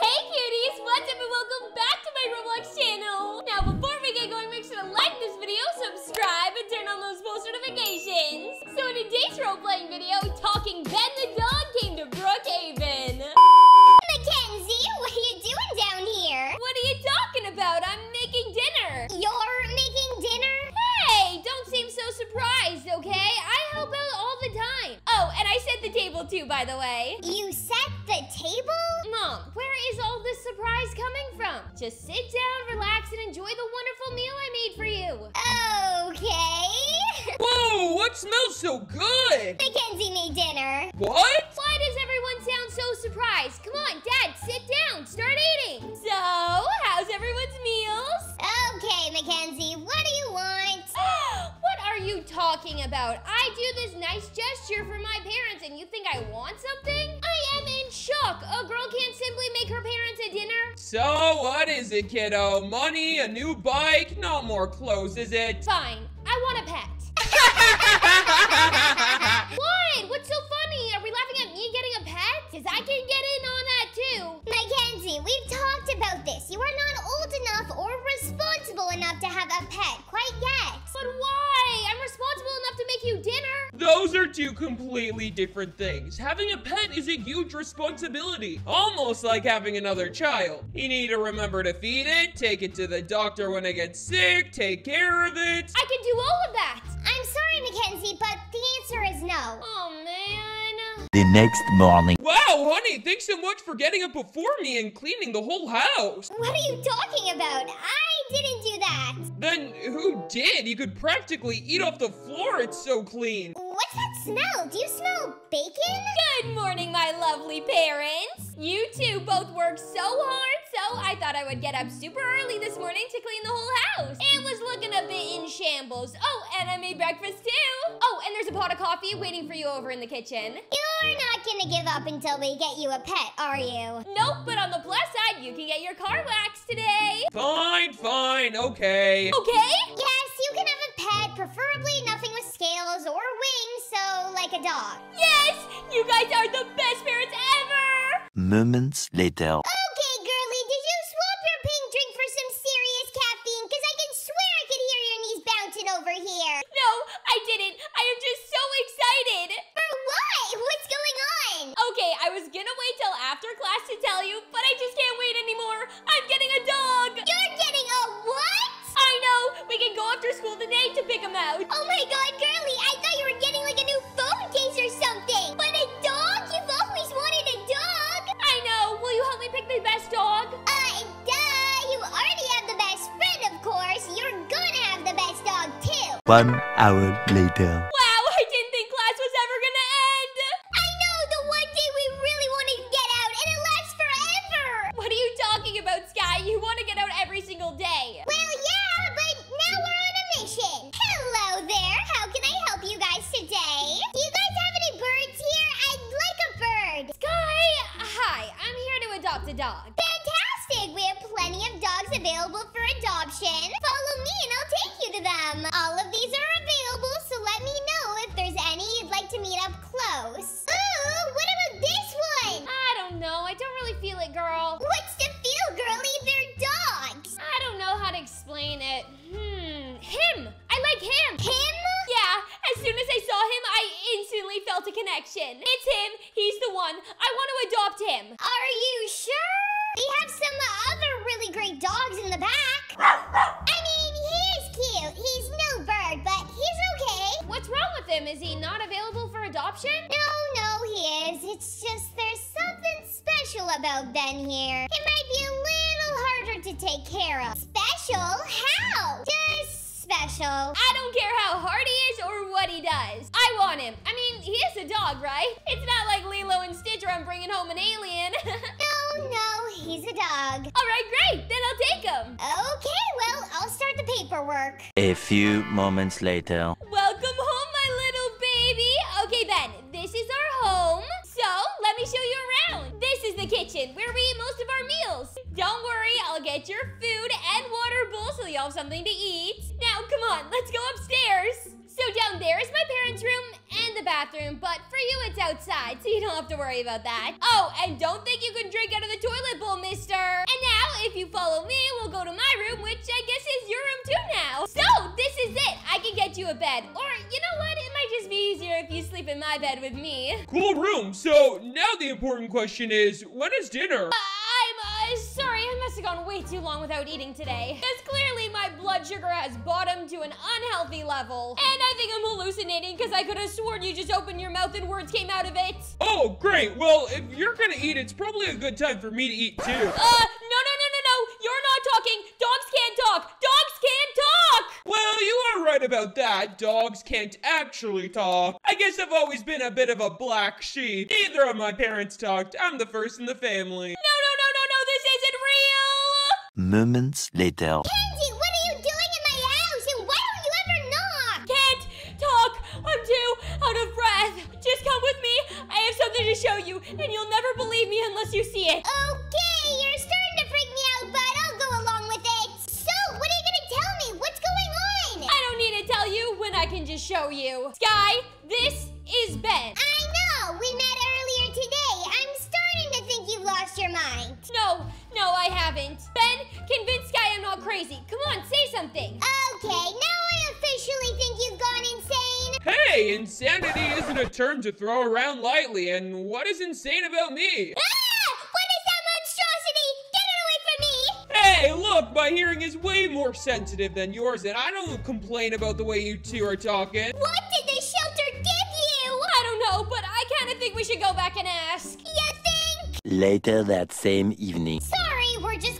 Hey cuties, what's up and welcome back to my Roblox channel. Now before we get going, make sure to like this video, subscribe, and turn on those post notifications. So in today's role-playing video, Talking Ben the Dog came to Brookhaven. Mackenzie, what are you doing down here? What are you talking about? I'm making dinner. You're making dinner? Hey, don't seem so surprised, okay? I help out all the time. Oh, and I set the table too, by the way. You set the table? Mom, where is all this surprise coming from? Just sit down, relax, and enjoy the wonderful meal I made for you. Okay. Whoa, what smells so good? Mackenzie made dinner. What? Why does everyone sound so surprised? Come on, Dad, sit down, start eating. So, how's everyone's meals? Okay, Mackenzie, what do you want? What are you talking about? I do this nice gesture for my parents, and you think I want something? I am in shock. A girl can't simply make her parents a dinner. So what is it, kiddo? Money, a new bike, no more clothes, is it? Fine. I want a pet. What? What's so funny? Are we laughing at me getting a pet? Because I can get in on that too. Mackenzie, we've talked about this. You are not old enough or responsible enough to have a pet quite yet. But why? I'm responsible enough to make you dinner. Those are two completely different things. Having a pet is a huge responsibility, almost like having another child. You need to remember to feed it, take it to the doctor when it gets sick, take care of it. I can do all of that. I'm sorry, Mackenzie, but the answer is no. Oh, man. The next morning. Wow, honey, thanks so much for getting up before me and cleaning the whole house. What are you talking about? I didn't do that. Then who did? You could practically eat off the floor. It's so clean. What's that smell? Do you smell bacon? Good morning, my lovely parents. You two both worked so hard, so I thought I would get up super early this morning to clean the whole house. It was looking a bit in shambles. Oh, and I made breakfast too. Oh, and there's a pot of coffee waiting for you over in the kitchen. You're not gonna give up until we get you a pet, are you? Nope, but on the plus side, you can get your car waxed today. Fine, fine, okay. Okay? Yes, you can have a pet, preferably nothing with scales or wings, so like a dog. Yes, you guys are the best parents ever! Moments later. Okay, girly, did you swap your pink drink for some serious caffeine? Because I can swear I could hear your knees bouncing over here. No, I didn't. I am just so excited. For what? What's going on? Okay, I was gonna wait till after class to tell you, but I just can't wait anymore. I'm getting a dog. You're getting a what? I know! We can go after school today to pick him out! Oh my god, girly! I thought you were getting like a new phone case or something! But a dog? You've always wanted a dog! I know! Will you help me pick the best dog? Duh! You already have the best friend, of course! You're gonna have the best dog, too! 1 hour later. Wow! I didn't think class was ever gonna end! I know! The one day we really wanted to get out, and it lasts forever! What are you talking about, Sky? You want to get out every single day! Well, yeah! Hello there, how can I help you guys today? Do you guys have any birds here? I'd like a bird. Sky, hi, I'm here to adopt a dog. Fantastic, we have plenty of dogs available for adoption. Follow me and I'll take you to them. All of these are available, so let me know if there's any you'd like to meet up close. Ooh, what about this one? I don't know, I don't really feel it, girl. What's to feel, girlie? They're dogs. I don't know how to explain it. Him! I like him! Him? Yeah, as soon as I saw him, I instantly felt a connection. It's him, he's the one. I want to adopt him. Are you sure? We have some other really great dogs in the back. I mean, he is cute. He's no bird, but he's okay. What's wrong with him? Is he not available for adoption? No, he is. It's just there's something special about Ben here. It might be a little harder to take care of. Special? How? Just special. I don't care how hard he is or what he does. I want him. I mean, he is a dog, right? It's not like Lilo and Stitch or I'm bringing home an alien. No, he's a dog. All right, great. Then I'll take him. Okay, well, I'll start the paperwork. A few moments later. Welcome home, my little baby. Okay, Ben, this is our home. So, let me show you around. This is the kitchen where we eat most of our meals. Don't worry, I'll get your food and water bowl so you'll have something to eat. Now, come on, let's go upstairs. So down there is my parents' room and the bathroom, but for you, it's outside, so you don't have to worry about that. Oh, and don't think you can drink out of the toilet bowl, miss. you follow me, we'll go to my room, which I guess is your room too now. So this is it. I can get you a bed. Or you know what? It might just be easier if you sleep in my bed with me. Cool room. So now the important question is, when is dinner? Sorry, I must have gone way too long without eating today. Because clearly my blood sugar has bottomed to an unhealthy level. And I think I'm hallucinating because I could have sworn you just opened your mouth and words came out of it. Oh, great. Well, if you're gonna eat, it's probably a good time for me to eat too. No. You're not talking. Dogs can't talk. Dogs can't talk. Well, you are right about that. Dogs can't actually talk. I guess I've always been a bit of a black sheep. Neither of my parents talked. I'm the first in the family. Moments later. Kenzie, what are you doing in my house? And why don't you ever knock? Can't talk. I'm too out of breath. Just come with me. I have something to show you, and you'll never believe me unless you see it. Okay, you're starting to freak me out, but I'll go along with it. So, what are you going to tell me? What's going on? I don't need to tell you when I can just show you. Sky, this is Ben. I know. We met earlier today. I'm starting to think you've lost your mind. No, I haven't. Ben, convince Sky I'm not crazy. Come on, say something. Okay, now I officially think you've gone insane. Hey, insanity isn't a term to throw around lightly, and what is insane about me? Ah! What is that monstrosity? Get it away from me! Hey, look, my hearing is way more sensitive than yours, and I don't complain about the way you two are talking. What did the shelter give you? I don't know, but I kind of think we should go back and ask. You think? Later that same evening.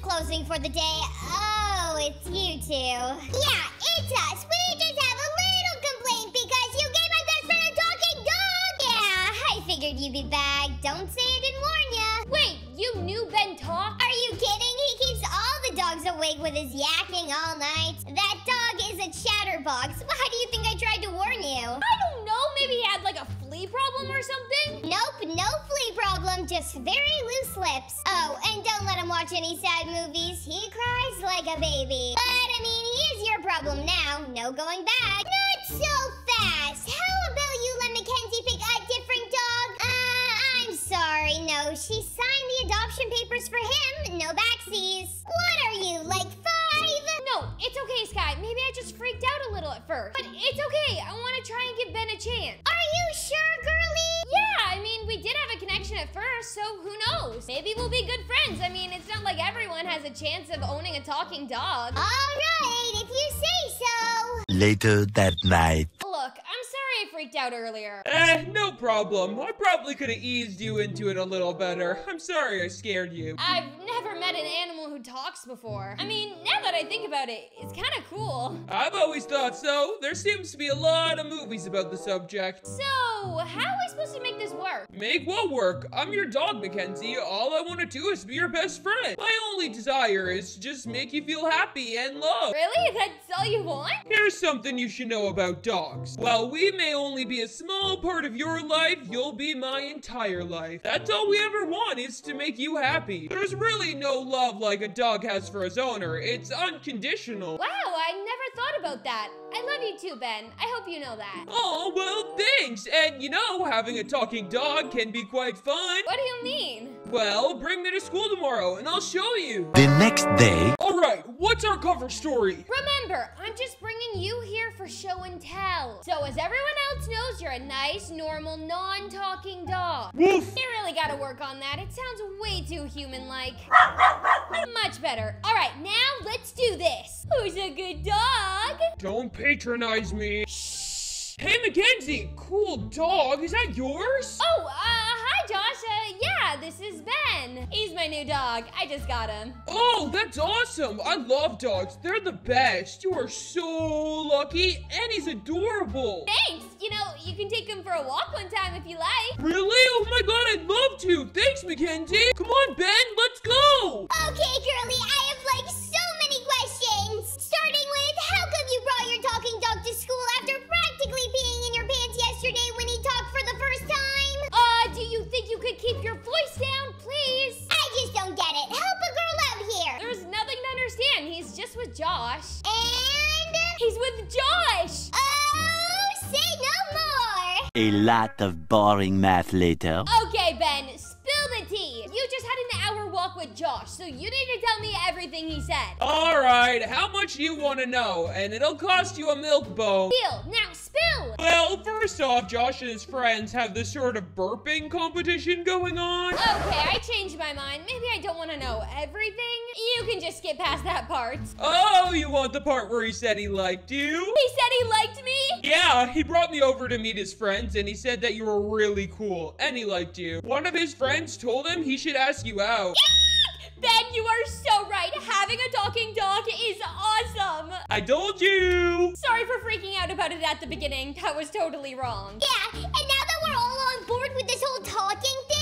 Closing for the day. Oh, it's you two. Yeah, it's us. We just have a little complaint because you gave my best friend a talking dog. Yeah, I figured you'd be back. Don't say I didn't warn ya. Wait, you knew Ben talked? Are you kidding? He keeps all the dogs awake with his yakking all night. That dog is a chatterbox. Why do you think I tried to warn you? I don't know. Maybe he had like a flea problem or something? Nope, no flea problem. Just very loose lips. Oh, and don't let him watch any sad movies. He cries like a baby. But, I mean, he is your problem now. No going back. Not so fast. How about you let Mackenzie pick a different dog? I'm sorry. No, she signed the adoption papers for him. No backsies. What are you, like 5? No, it's okay, Sky. Maybe I just freaked out a little at first. But it's okay. I want to try and give Ben a chance. Are you sure, girlie? Yeah, I mean, we did have a connection at first, so who knows? Maybe we'll be good friends. I mean, it's not like everyone has a chance of owning a talking dog. All right, if you say so. Later that night. Look, I'm sorry I freaked out earlier. No problem. I probably could have eased you into it a little better. I'm sorry I scared you. I've never met an animal who talks before. I mean, now that I think about it, it's kind of cool. I've always thought so. There seems to be a lot of movies about the subject. So, how are we supposed to make this work? Make what work? I'm your dog, Mackenzie. All I want to do is be your best friend. My only desire is to just make you feel happy and loved. Really? That's all you want? Here's something you should know about dogs. While we may only be a small part of your life, you'll be my entire life. That's all we ever want is to make you happy. There's really no love like a dog has for his owner. It's unconditional. Wow, I never thought about that. I love you too, Ben. I hope you know that. Oh, well, thanks. And you know, having a talking dog can be quite fun. What do you mean? Well, bring me to school tomorrow and I'll show you. The next day. All right, what's our cover story? Remember, I'm just bringing you here for show and tell. So as everyone else knows, you're a nice, normal, non-talking dog. Woof. You really gotta work on that. It sounds way too human-like. Much better. All right, now let's do this. Who's a good dog? Don't patronize me. Shh. Hey, Mackenzie, cool dog. Is that yours? Oh, hi, Josh. Yeah, this is Ben. He's my new dog. I just got him. Oh, that's awesome. I love dogs. They're the best. You are so lucky, and he's adorable. Thanks. You know, you can take him for a walk one time if you like. Really? Oh, my God, I'd love to. Thanks, Mackenzie. Come on, Ben. Let's go. Okay, girlie. I have, like, so many questions. Starting with, how come you brought your talking dog to school after practically peeing in your pants yesterday when he talked for the first time? Do you think you could keep your voice down, please? I just don't get it. Help a girl out here. There's nothing to understand. He's just with Josh. And? He's with Josh. Oh, say no more. A lot of boring math later. Okay, Ben, spill the tea. You just had an hour walk with with Josh, so you need to tell me everything he said. All right, how much you want to know, and it'll cost you a milk bowl. Spill, now spill! Well, first off, Josh and his friends have this sort of burping competition going on. Okay, I changed my mind. Maybe I don't want to know everything. You can just skip past that part. Oh, you want the part where he said he liked you? He said he liked me? Yeah, he brought me over to meet his friends, and he said that you were really cool, and he liked you. One of his friends told him he should ask you out. Ben, you are so right. Having a talking dog is awesome. I told you. Sorry for freaking out about it at the beginning. That was totally wrong. Yeah, and now that we're all on board with this whole talking thing,